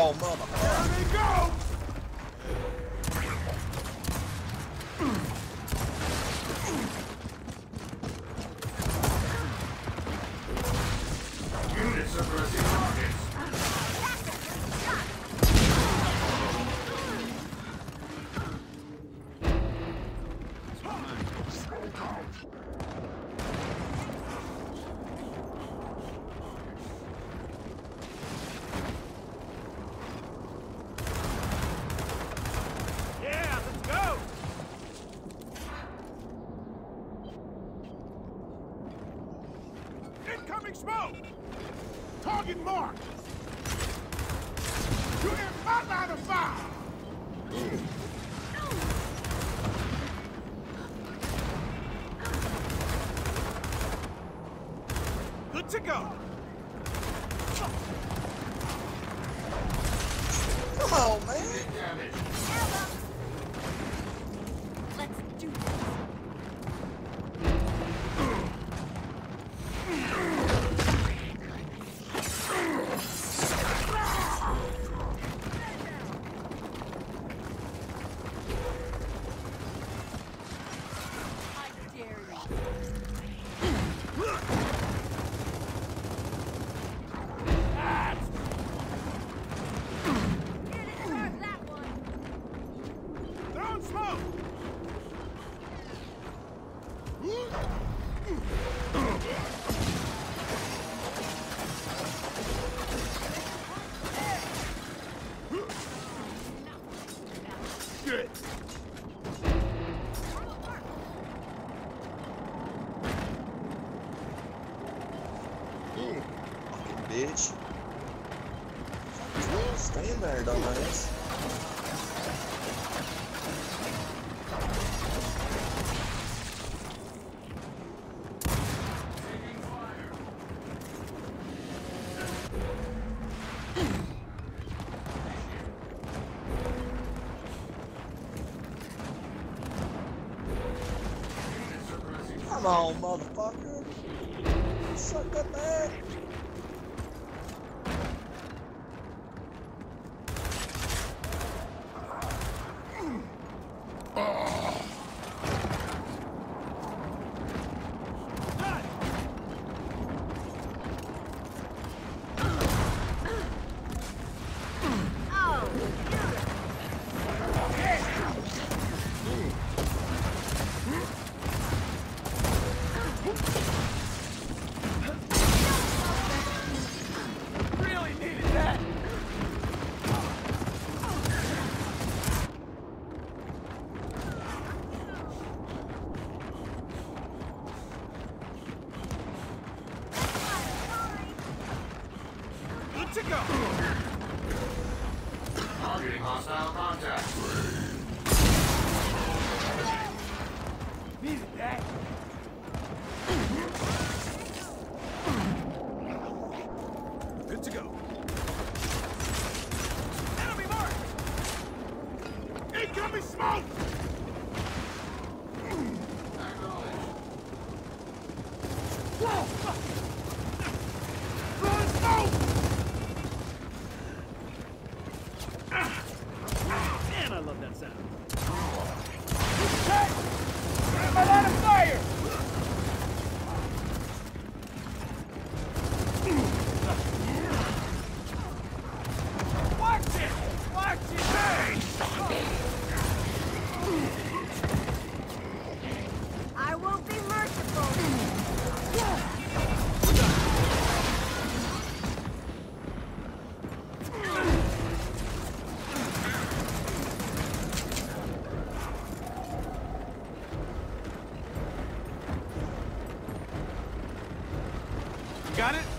Oh, mama. There they go! To go. Come on, man. Let's do this. I dare you. Bitch. Stay in there, dumbass. Come on, motherfucker. Suck up that. To go. Targeting hostile contact. Needed that. Good to go. Enemy marked. Incoming smoke. Whoa! Run smoke. Got it?